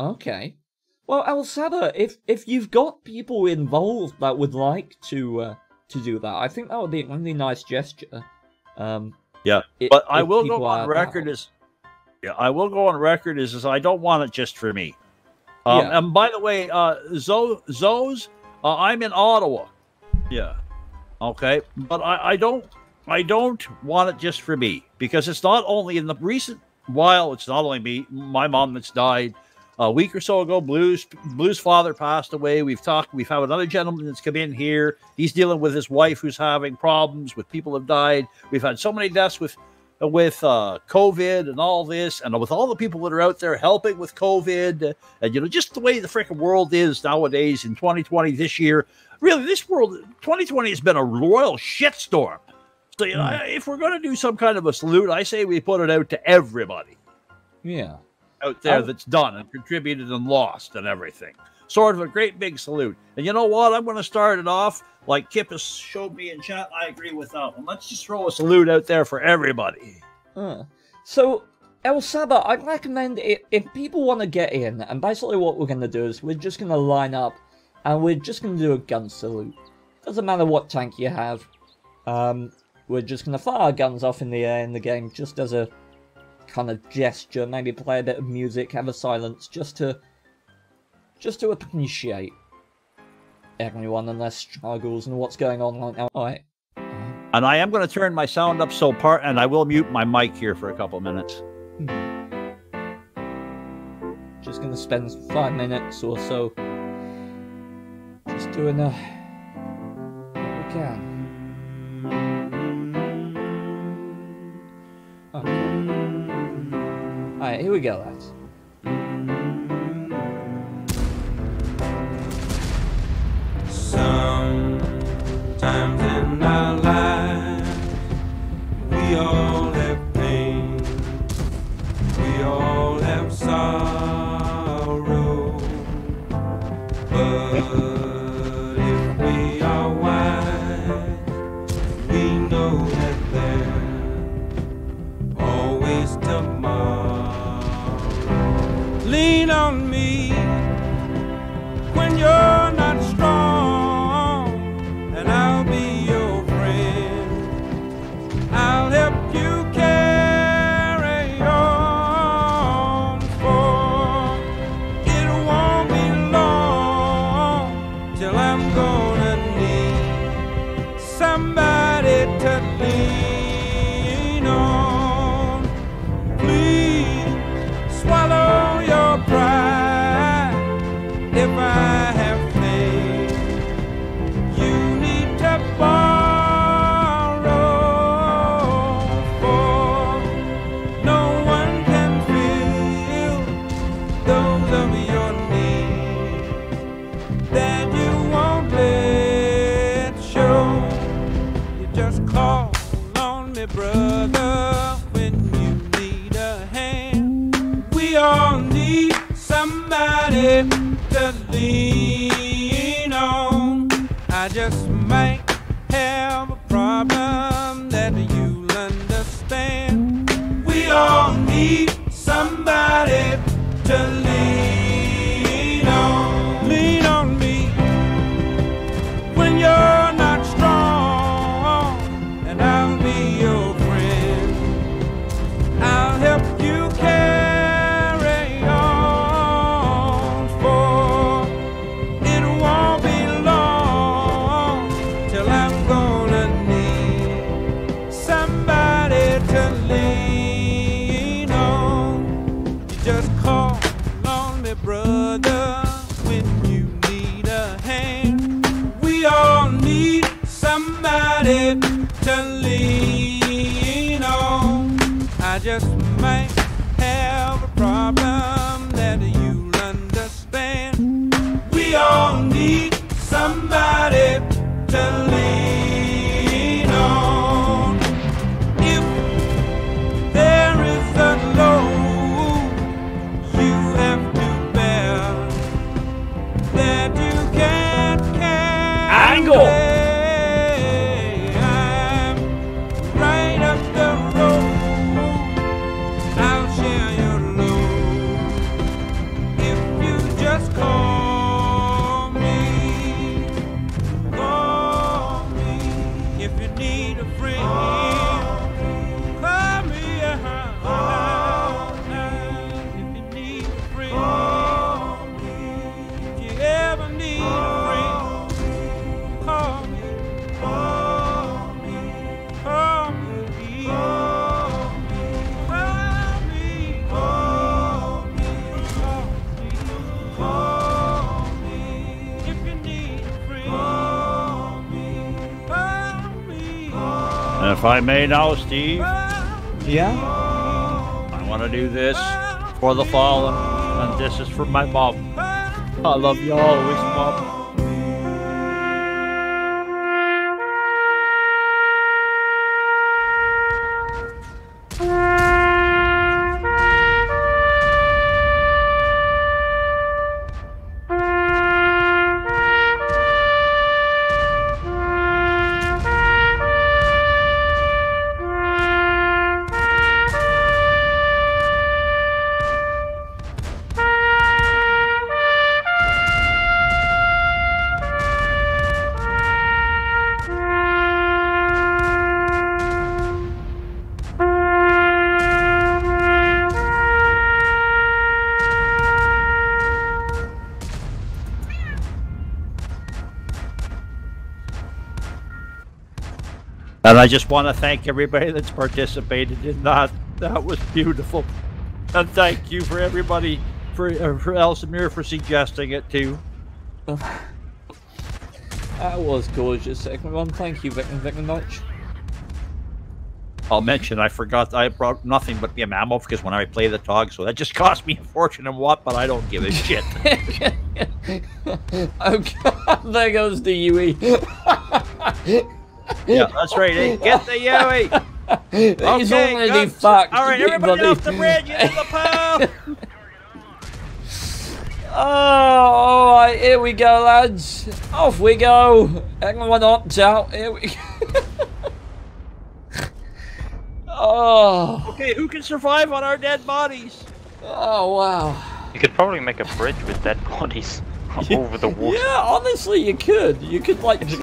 Okay. Well, Alsada, if you've got people involved that would like to do that, I think that would be a really nice gesture. Yeah, but I will go on record as, I don't want it just for me. Yeah. And by the way, Zoe's, I'm in Ottawa. Yeah. Okay, but I don't want it just for me, because it's not only in the recent while, it's not only me. My mom that's died a week or so ago. Blue's father passed away. We've talked. We've had another gentleman that's come in here. He's dealing with his wife who's having problems with people who've died. We've had so many deaths with COVID and all this, and with all the people that are out there helping with COVID, and you know, just the way the freaking world is nowadays in 2020 this year. Really, this world, 2020 has been a royal shitstorm. So, you know, if we're going to do some kind of a salute, I say we put it out to everybody. Yeah. Out there that's done and contributed and lost and everything. Sort of a great big salute. And you know what? I'm going to start it off like Kip has showed me in chat. I agree with that one. Let's just throw a salute out there for everybody. So, Elsaba, I recommend it, if people want to get in, and basically what we're going to do is we're just going to line up and we're just going to do a gun salute. Doesn't matter what tank you have. We're just going to fire our guns off in the air in the game, just as a kind of gesture. Maybe play a bit of music, have a silence, just to appreciate everyone and their struggles and what's going on right now. All right. And I am going to turn my sound up so part, and I will mute my mic here for a couple minutes. Just going to spend 5 minutes or so just doing what we can. Alright, here we go, lads. Sometimes in our lives, we all have pain, we all have sorrow, but if we are wise, we know that there's always tomorrow. Lean on me when you're not strong, and I'll be your friend. I'll help you carry on, for it won't be long till I'm gonna need somebody to lean on. Please swallow pride if I have faith. You need to borrow, for no one can feel those of your needs that you won't let show. You just call on me, brother, when you need a hand. We all need somebody to lean on. I just might have a problem that you'll understand. We all need somebody to lean on. Lean on me when you're not strong, and I'll be your friend. I'll help you carry. Brother, when you need a hand, we all need somebody to lean on. I just might have a problem that you'll understand. We all need somebody to lean on. If there is a load that you can't carry, I'm right up the road. if I may now, Steve. Yeah? I want to do this for the fallen, and this is for my mom. I love you always, Mom. And I just want to thank everybody that's participated in that. That was beautiful. And thank you for everybody, for Elsamir for suggesting it too. That was gorgeous, everyone. Thank you very much. I'll mention, I forgot, I brought nothing but the ammo because when I play the tog, so that just cost me a fortune and what, but I don't give a shit. Oh, there goes the UE. Yeah, that's right. Eh? Get the Yowie. He's okay, already fucked. All right, everybody off the bridge into the pile. Oh, all right, here we go, lads. Off we go. Everyone opts out. Here we go. Oh. Okay, who can survive on our dead bodies? Oh wow. You could probably make a bridge with dead bodies over the water. Yeah, honestly, you could. You could like.